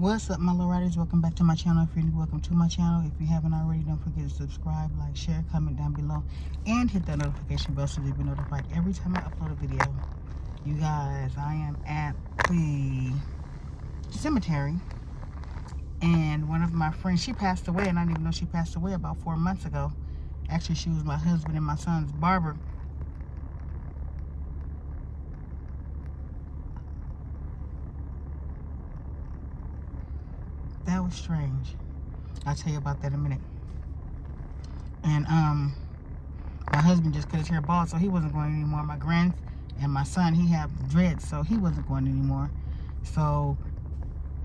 What's up, my little writers? Welcome back to my channel. If you're new, welcome to my channel. If you haven't already, don't forget to subscribe, like, share, comment down below, and hit that notification bell so you'll be notified every time I upload a video. You guys, I am at the cemetery, and one of my friends, she passed away, and I didn't even know she passed away about 4 months ago. Actually, she was my husband and my son's barber. That was strange. I'll tell you about that in a minute. And my husband just cut his hair bald, so he wasn't going anymore. My grand and my son, he had dreads, so he wasn't going anymore. So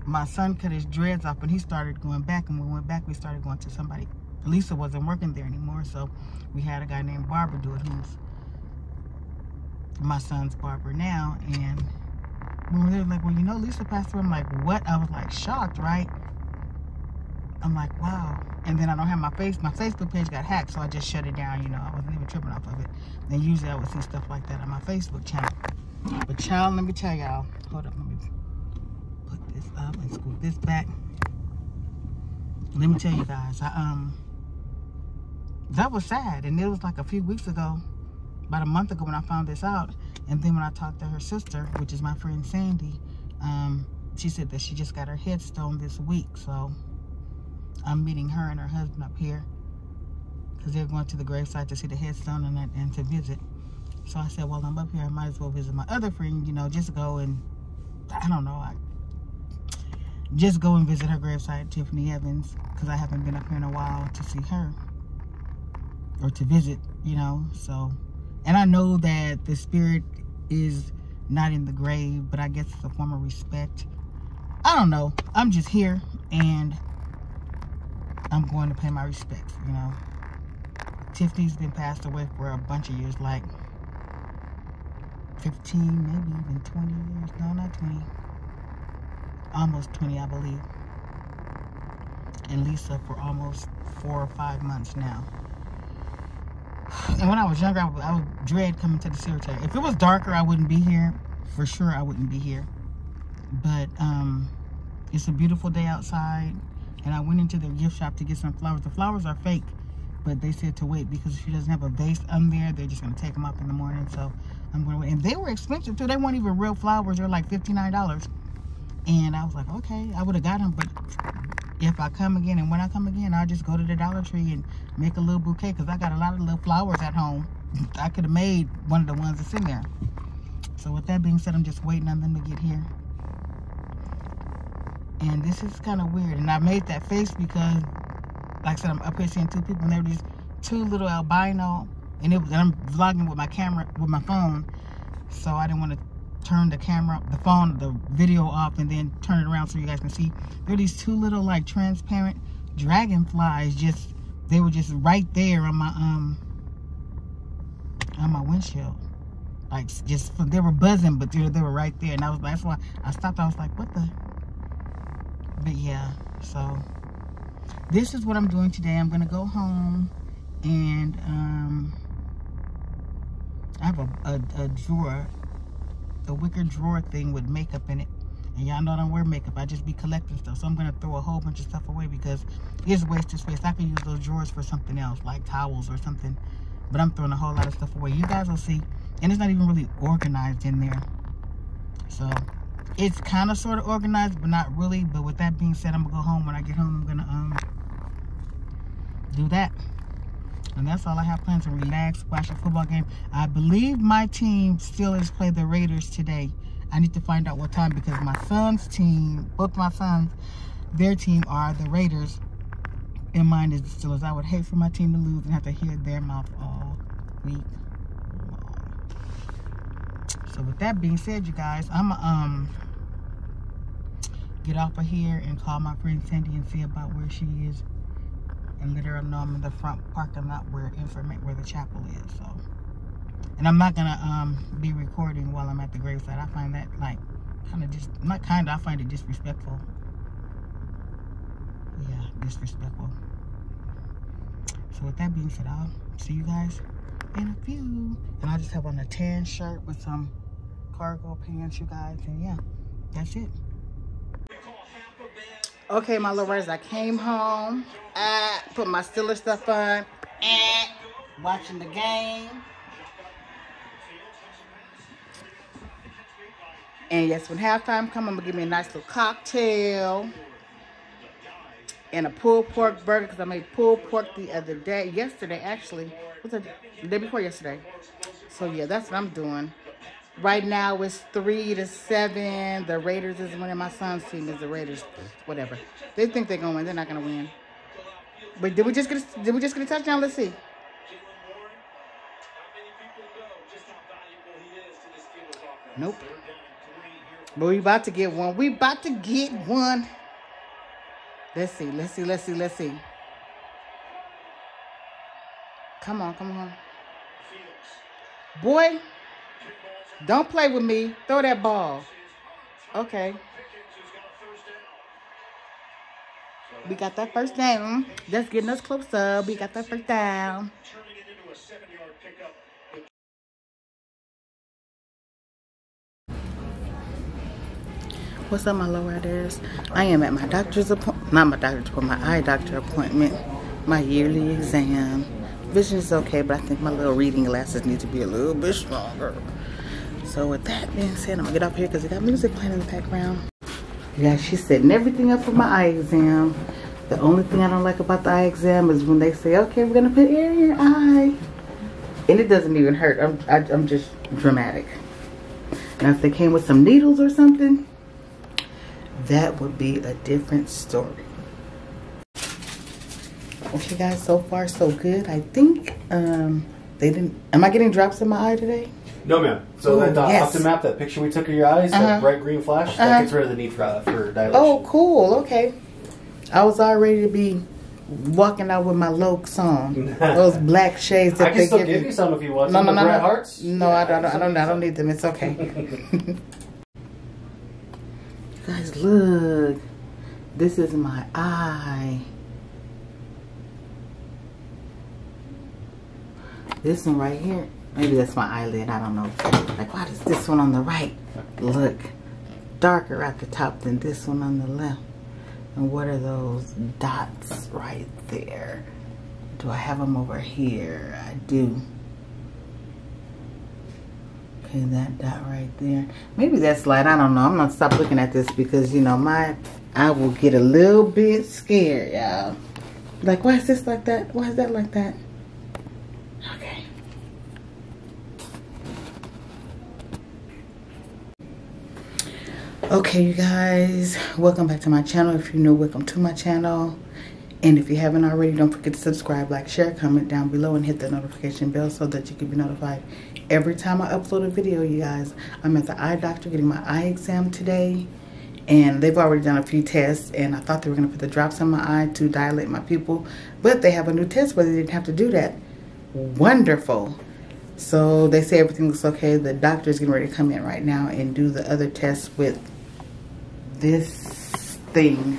my son cut his dreads off, and he started going back. And when we went back, we started going to somebody. Lisa wasn't working there anymore, so we had a guy named Barbara do it, who's my son's barber now. And when we were like, well, you know, Lisa passed away. I'm like, what? I was like shocked, right? I'm like, wow. And then I don't have my Facebook page got hacked, so I just shut it down, you know. I wasn't even tripping off of it. And usually I would see stuff like that on my Facebook channel. But child, let me tell y'all. Hold up, let me put this up and scoot this back. Let me tell you guys, that was sad. And it was like a few weeks ago, about a month ago, when I found this out. And then when I talked to her sister, which is my friend Sandy, she said that she just got her headstone this week. So I'm meeting her and her husband up here because they're going to the gravesite to see the headstone and to visit. So I said, well, I'm up here, I might as well visit my other friend, you know, just go and, I don't know, just go and visit her gravesite, Tiffany Evans, because I haven't been up here in a while to see her or to visit, you know, so... And I know that the spirit is not in the grave, but I guess it's a form of respect. I don't know. I'm just here, and I'm going to pay my respects, you know. Tiffany's been passed away for a bunch of years, like 15, maybe even 20 years. No, not 20. Almost 20, I believe. And Lisa for almost 4 or 5 months now. And when I was younger, I would dread coming to the cemetery. If it was darker, I wouldn't be here. For sure, I wouldn't be here. But it's a beautiful day outside. And I went into their gift shop to get some flowers. The flowers are fake, but they said to wait because she doesn't have a vase on there. They're just going to take them up in the morning. So I'm going to wait. And they were expensive, too. They weren't even real flowers. They were like $59. And I was like, okay, I would have got them, but... If I come again, and when I come again, I'll just go to the Dollar Tree and make a little bouquet because I got a lot of little flowers at home. I could have made one of the ones that's in there. So with that being said, I'm just waiting on them to get here. And this is kind of weird. And I made that face because, like I said, I'm up here seeing two people, and they were these two little albino. And I'm vlogging with my camera, with my phone. So I didn't want to turn the camera, the phone, the video off, and then turn it around so you guys can see. There are these two little, like, transparent dragonflies. Just, they were just right there on my windshield. Like, just, they were buzzing, but they were right there. And I was, that's why I stopped. I was like, what the? But yeah, so this is what I'm doing today. I'm gonna go home and I have a drawer. The wicker drawer thing with makeup in it, and y'all know I don't wear makeup. I just be collecting stuff, so I'm gonna throw a whole bunch of stuff away because it's wasted space. I can use those drawers for something else, like towels or something, but I'm throwing a whole lot of stuff away. You guys will see. And it's not even really organized in there, so it's kind of sort of organized but not really. But with that being said, I'm gonna go home. When I get home, I'm gonna do that. And that's all I have plans to relax, watch a football game. I believe my team still is playing the Raiders today. I need to find out what time because my son's team, both my sons, their team are the Raiders. And mine is the Steelers. I would hate for my team to lose and have to hear their mouth all week long. So with that being said, you guys, I'm going to get off of here and call my friend Cindy and see about where she is. And let her know I'm in the front parking lot where the chapel is. So, and I'm not gonna be recording while I'm at the gravesite. I find that like I find it disrespectful. Yeah, disrespectful. So with that being said, I'll see you guys in a few. And I just have on a tan shirt with some cargo pants, you guys. And yeah, that's it. Okay, my little birds, I came home. I put my Stila stuff on. Watching the game. And yes, when halftime comes, I'm going to give me a nice little cocktail. And a pulled pork burger, because I made pulled pork the other day. Yesterday, actually. What's the day before yesterday? So, yeah, that's what I'm doing. Right now, it's 3-7. The Raiders is winning. My son's team is the Raiders. Whatever. They think they're going to win. They're not going to win. But did we just get a touchdown? Let's see. Nope. But we about to get one. We about to get one. Let's see. Come on. Boy, don't play with me. Throw that ball. Okay. We got that first down. That's getting us close up. We got that first down. Turning it into a 7-yard pickup. What's up, my lowriders? I am at my doctor's appointment. Not my doctor's appointment, my eye doctor appointment. My yearly exam. Vision is okay, but I think my little reading glasses need to be a little bit stronger. So with that being said, I'm going to get off here because I got music playing in the background. You guys, she's setting everything up for my eye exam. The only thing I don't like about the eye exam is when they say, okay, we're going to put air in your eye. And it doesn't even hurt. I'm just dramatic. Now, if they came with some needles or something, that would be a different story. Okay, guys, so far so good. I think they didn't. Am I getting drops in my eye today? No, ma'am. So that OptiMap, that picture we took of your eyes, that bright green flash, that gets rid of the need for dilation. Oh, cool. Okay. I was all ready to be walking out with my Lokes on. Those black shades that they give you. I can still give you some if you want. No, Bret Hart's? No, yeah, I don't need them. It's okay. Guys, look, this is my eye. This one right here, maybe that's my eyelid, I don't know. Like, why does this one on the right look darker at the top than this one on the left? And what are those dots right there? Do I have them over here? I do. Okay, that dot right there. Maybe that's light. I don't know. I'm going to stop looking at this because, you know, I will get a little bit scared, y'all. Like, why is this like that? Why is that like that? Okay. Okay, you guys. Welcome back to my channel. If you're new, welcome to my channel. And if you haven't already, don't forget to subscribe, like, share, comment down below, and hit the notification bell so that you can be notified every time I upload a video, you guys. I'm at the eye doctor getting my eye exam today, and they've already done a few tests, and I thought they were going to put the drops in my eye to dilate my pupil, but they have a new test where they didn't have to do that. Wonderful. So they say everything looks okay. The doctor is getting ready to come in right now and do the other tests with this thing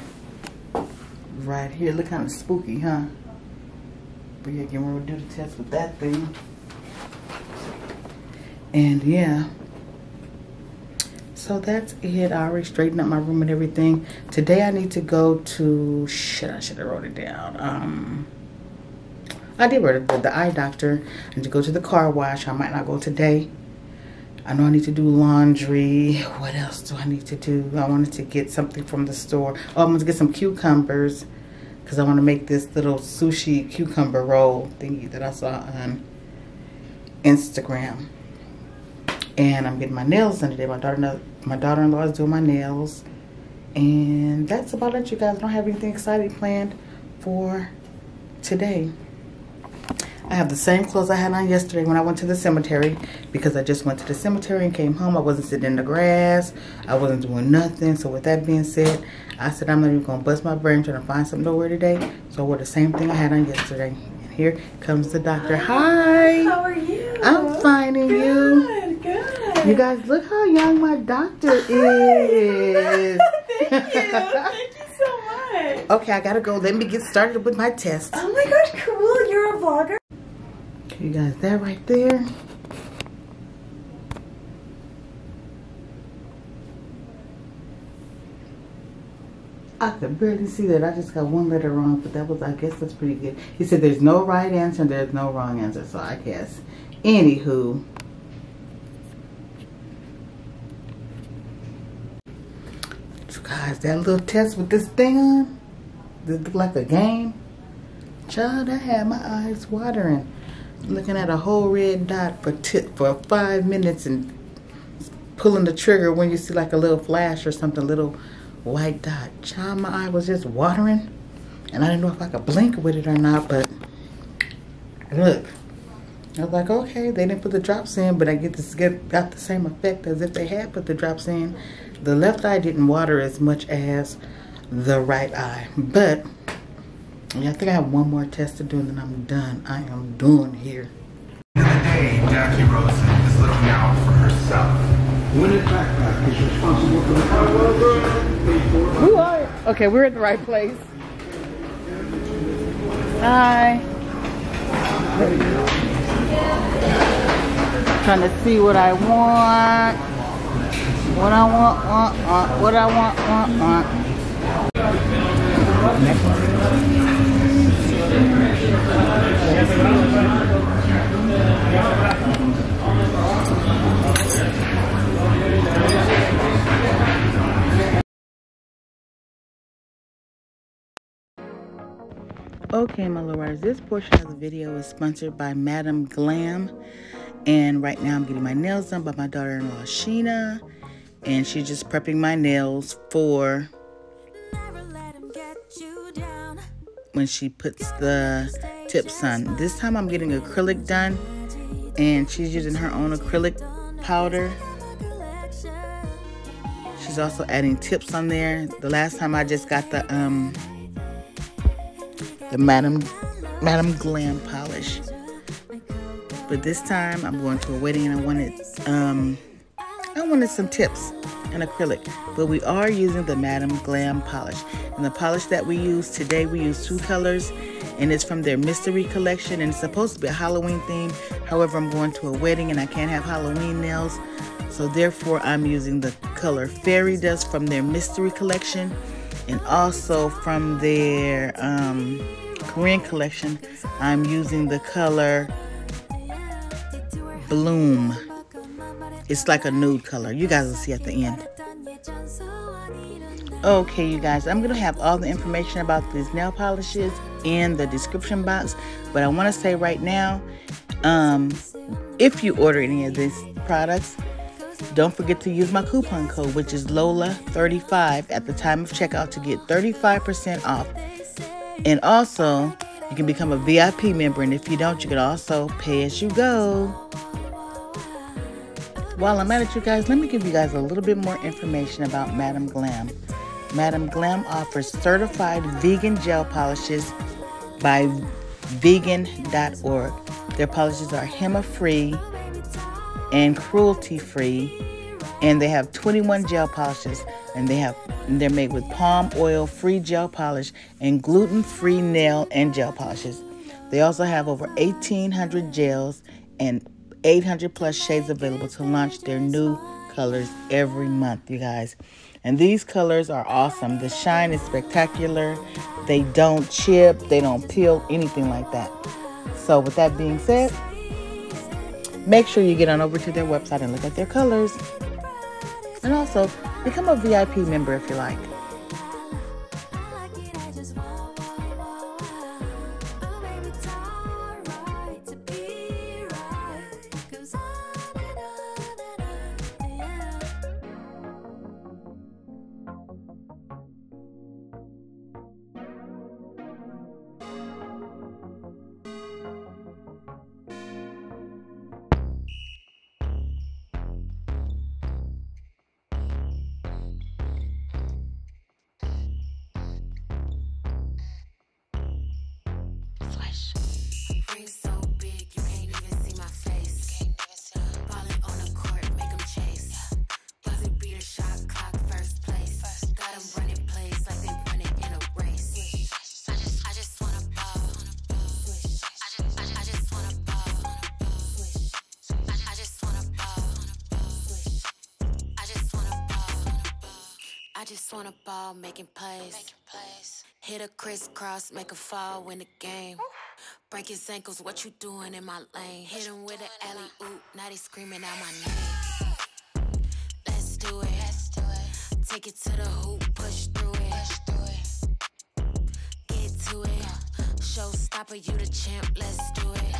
right here. Look kind of spooky, huh? But yeah, again, we'll do the test with that thing. And yeah, so that's it. I already straightened up my room and everything. Today I need to go to, shit, I should have wrote it down. I did write it, the eye doctor. I need to go to the car wash. I might not go today. I know I need to do laundry. What else do I need to do? I wanted to get something from the store. Oh, I'm going to get some cucumbers because I want to make this little sushi cucumber roll thingy that I saw on Instagram. And I'm getting my nails done today. My daughter-in-law is doing my nails. And that's about it, you guys. I don't have anything exciting planned for today. I have the same clothes I had on yesterday when I went to the cemetery, because I just went to the cemetery and came home. I wasn't sitting in the grass. I wasn't doing nothing. So with that being said, I said I'm not even going to bust my brain trying to find something to wear today. So I wore the same thing I had on yesterday. And here comes the doctor. Hi. How are you? I'm fine, and you? Good. You guys, look how young my doctor is. Thank you. Thank you so much. Okay, I got to go. Let me get started with my test. Oh my gosh, cool. You're a vlogger. You guys, that right there. I could barely see that. I just got one letter wrong, but that was, I guess that's pretty good. He said there's no right answer and there's no wrong answer, so I guess. Anywho. Guys, that little test with this thing on, this look like a game. Child, I had my eyes watering. Looking at a whole red dot for 5 minutes and pulling the trigger when you see like a little flash or something, little white dot. Child, my eye was just watering and I didn't know if I could blink with it or not, but look. I was like, okay, they didn't put the drops in, but I got the same effect as if they had put the drops in. The left eye didn't water as much as the right eye. But yeah, I think I have one more test to do and then I'm done. I am done here. In the day, Jackie Rosen is looking out for herself. Winnet Backpack is responsible for the Who are you? Okay, we're at the right place. Hi. Trying to see what I want. Okay, my lovers, this portion of the video is sponsored by Madam Glam. And right now I'm getting my nails done by my daughter-in-law, Sheena. And she's just prepping my nails for when she puts the tips on. This time I'm getting acrylic done and she's using her own acrylic powder. She's also adding tips on there. The last time I just got the Madam Glam polish. But this time I'm going to a wedding and I wanted some tips in acrylic, but we are using the Madam Glam polish. And the polish that we use today, we use two colors, and it's from their mystery collection, and it's supposed to be a Halloween theme. However, I'm going to a wedding and I can't have Halloween nails, so therefore I'm using the color Fairy Dust from their mystery collection, and also from their Korean collection I'm using the color Bloom. It's like a nude color. You guys will see at the end. Okay, you guys, I'm going to have all the information about these nail polishes in the description box. But I want to say right now, if you order any of these products, don't forget to use my coupon code, which is LOLA35 at the time of checkout to get 35% off. And also, you can become a VIP member. And if you don't, you can also pay as you go. While I'm at it, you guys, let me give you guys a little bit more information about Madam Glam. Madam Glam offers certified vegan gel polishes by Vegan.org. Their polishes are HEMA-free and cruelty-free, and they have 21 gel polishes, and they're made with palm oil-free gel polish and gluten-free nail and gel polishes. They also have over 1,800 gels and 800 plus shades available to launch their new colors every month, you guys. And these colors are awesome. The shine is spectacular. They don't chip, they don't peel, anything like that. So with that being said, make sure you get on over to their website and look at their colors. And also, become a VIP member if you like. just want a ball, making plays. Hit a crisscross, make a fall, win the game. Break his ankles, what you doing in my lane? Hit him with an alley-oop, now they screaming out my name. Let's do it. Take it to the hoop, push through it. Get to it. Showstopper, you the champ, let's do it.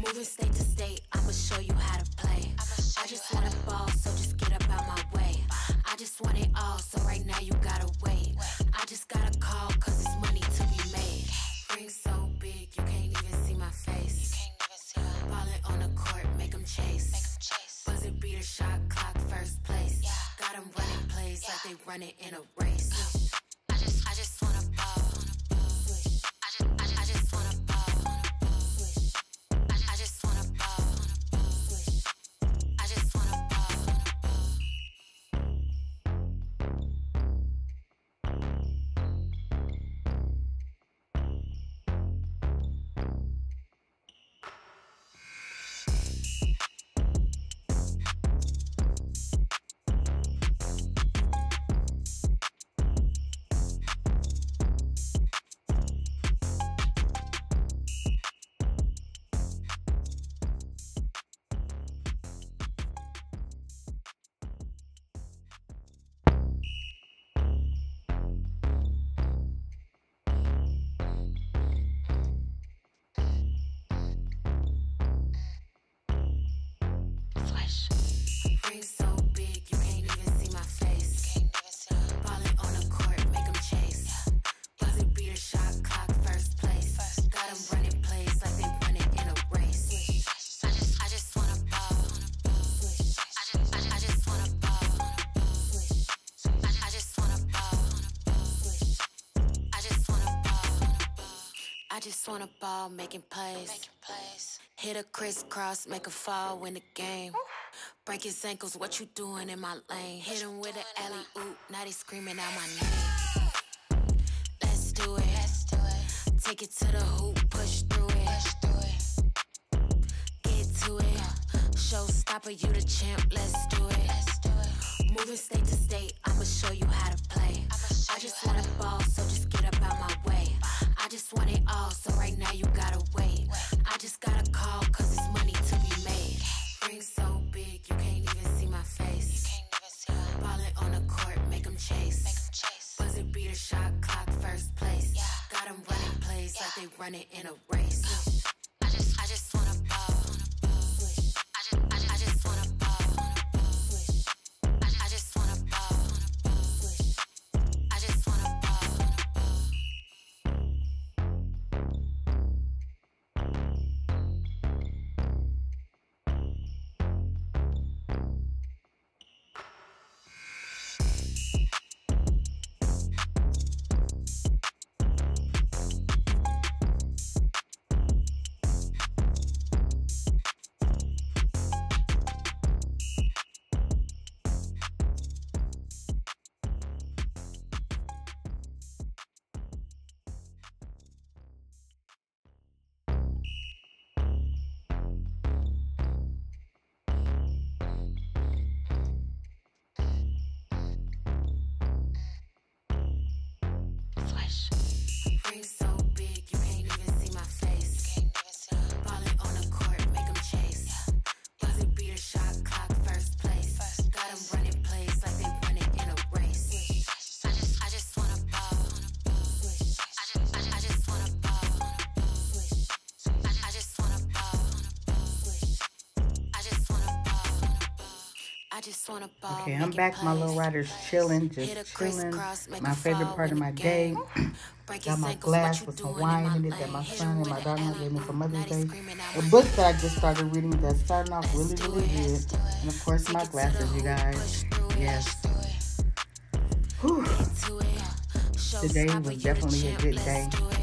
Moving state to state, I'ma show you how to play. I just want a ball, so just get up out my way. I just want it all, so right now you gotta wait. I just gotta call, cause it's money to be made. Ring so big, you can't even see my face. Ballin' on the court, make them chase. Buzzer beater, shot clock, first place. Got them running plays like they running in a race. I just want a ball. I just want a ball. I just want a ball, making plays. Hit a crisscross, make a fall, win the game. Break his ankles, what you doing in my lane? Hit him with an alley-oop, now they screaming out my name. Let's do it. Take it to the hoop, push through it. Get to it. Showstopper, you the champ, let's do it. Moving state to state, I'ma show you how to play. I just want a ball, so just get up out my way. I just want it all, so right now you gotta wait. I just gotta call, cause it's money to be made. Ring so big, you can't even see my face. Ballin' on the court, make them chase. Buzzer beater, shot clock, first place. Got them running plays like they running in a race. I just want a ball. I just want a ball. Okay, I'm back. My little rider's chilling, just chilling. My favorite part of my day. Got my glass with some wine in it that my son and my daughter gave me for Mother's Day. The book that I just started reading that's starting off really, really good. And of course, my glasses, you guys. Yes. Whew. Today was definitely a good day.